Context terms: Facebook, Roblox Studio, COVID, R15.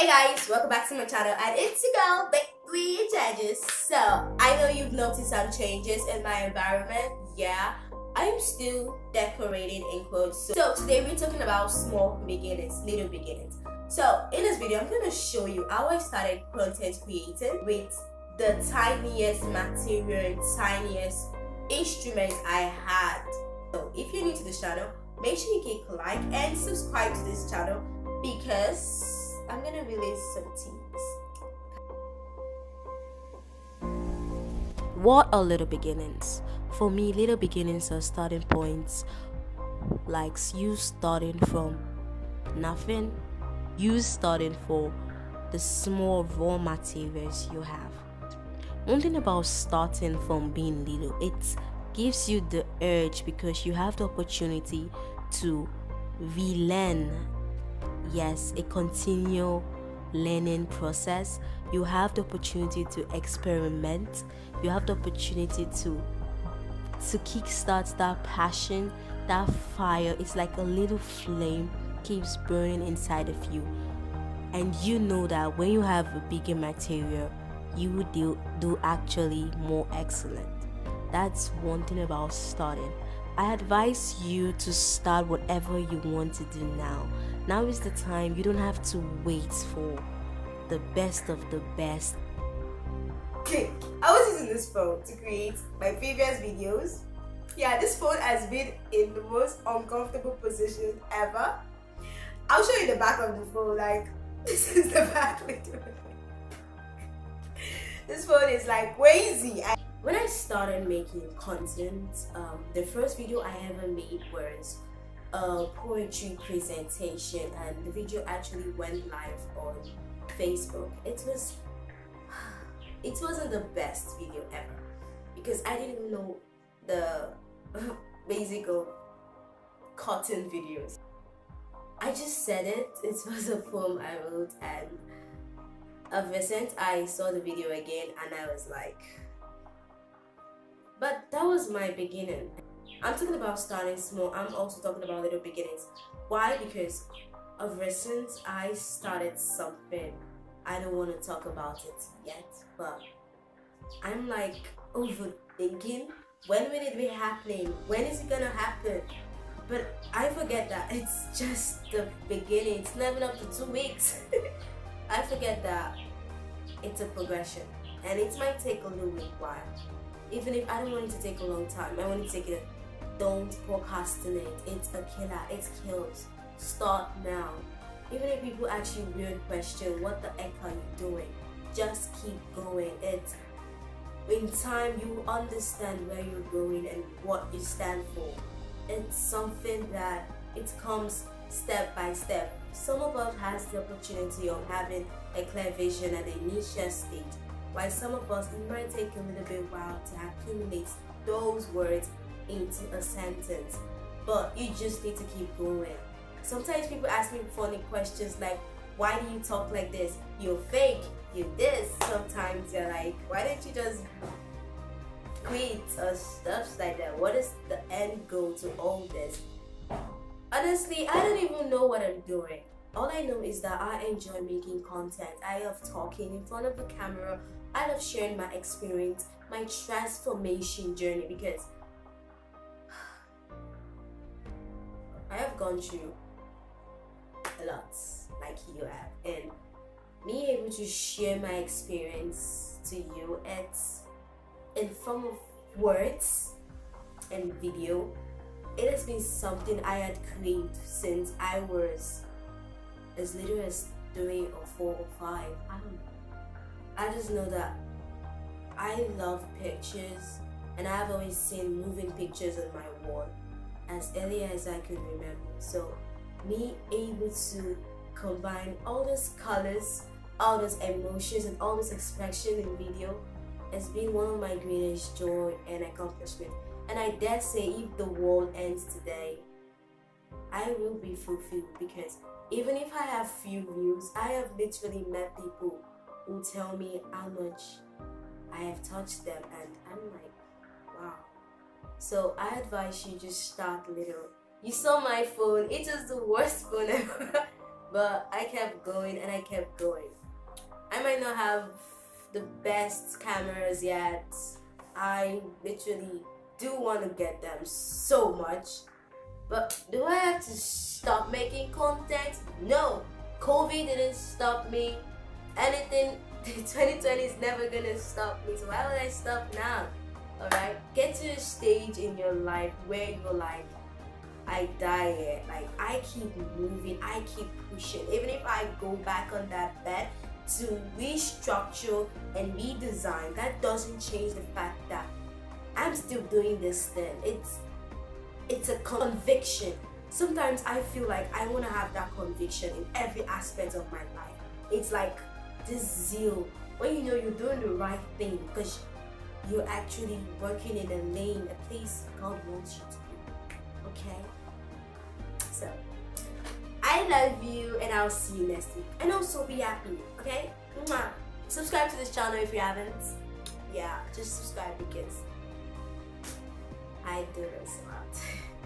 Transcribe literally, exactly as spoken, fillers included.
Hey guys, welcome back to my channel, and it's your girl, Bake Three Changes. So I know you've noticed some changes in my environment. Yeah, I'm still decorating in quotes. So, so today we're talking about small beginnings, little beginnings. So in this video, I'm gonna show you how I started content creating with the tiniest material and tiniest instruments I had. So if you're new to this channel, make sure you click like and subscribe to this channel because I'm gonna release some tips. What are little beginnings? For me, little beginnings are starting points, like you starting from nothing, you starting for the small raw materials you have. One thing about starting from being little, it gives you the urge because you have the opportunity to relearn. Yes, a continual learning process. You have the opportunity to experiment. You have the opportunity to to kickstart that passion, that fire. It's like a little flame keeps burning inside of you, and you know that when you have a bigger material, you will do do actually more excellent. That's one thing about starting. I advise you to start whatever you want to do now. Now is the time. You don't have to wait for the best of the best. Quick, I was using this phone to create my previous videos. Yeah, this phone has been in the most uncomfortable position ever. I'll show you the back of the phone. Like, this is the back. This phone is like crazy. I When I started making content, um, the first video I ever made was a poetry presentation, and the video actually went live on Facebook. It was, it wasn't the best video ever because I didn't know the basic of cotton videos. I just said it. It was a poem I wrote, and of recent I saw the video again, and I was like. But that was my beginning. I'm talking about starting small. I'm also talking about little beginnings. Why? Because of recent, I started something. I don't want to talk about it yet, but I'm like overthinking. When will it be happening? When is it gonna happen? But I forget that it's just the beginning. It's not even up to two weeks. I forget that it's a progression, and it might take a little while. Even if I don't want it to take a long time, I want to take it. Don't procrastinate. It's a killer. It kills. Start now. Even if people ask you weird questions, what the heck are you doing? Just keep going. It's in time you will understand where you're going and what you stand for. It's something that it comes step by step. Some of us has the opportunity of having a clear vision at a initial stage. While some of us, it might take a little bit while to accumulate those words into a sentence, but you just need to keep going. Sometimes people ask me funny questions like, why do you talk like this? You're fake, you're this. Sometimes they're like, why don't you just quit or stuff like that? What is the end goal to all this? Honestly, I don't even know what I'm doing. All I know is that I enjoy making content. I love talking in front of the camera. I love sharing my experience, my transformation journey, because I have gone through a lot, like you have, and being able to share my experience to you at in form of words and video, it has been something I had craved since I was as little as three or four or five. I don't know. I just know that I love pictures, and I've always seen moving pictures on my wall as early as I could remember. So me able to combine all those colors, all those emotions, and all this expression in video has been one of my greatest joy and accomplishment. And I dare say, if the world ends today, I will be fulfilled, because even if I have few views, I have literally met people who tell me how much I have touched them, and I'm like, wow. So I advise you, just start little. You saw my phone. It is the worst phone ever. But I kept going and I kept going. I might not have the best cameras yet. I literally do want to get them so much. But do I have to stop making content? No! COVID didn't stop me. Anything, twenty twenty is never gonna stop me. So why would I stop now? Alright? Get to a stage in your life where you're like, I die yet. Like, I keep moving, I keep pushing. Even if I go back on that bed to restructure and redesign, that doesn't change the fact that I'm still doing this thing. It's it's a conviction. Sometimes I feel like I want to have that conviction in every aspect of my life. It's like this zeal when you know you're doing the right thing because you're actually working in a lane, a place God wants you to be. Okay? So, I love you and I'll see you next week. And also be happy, okay? Mwah. Subscribe to this channel if you haven't. Yeah, just subscribe because I do this a lot.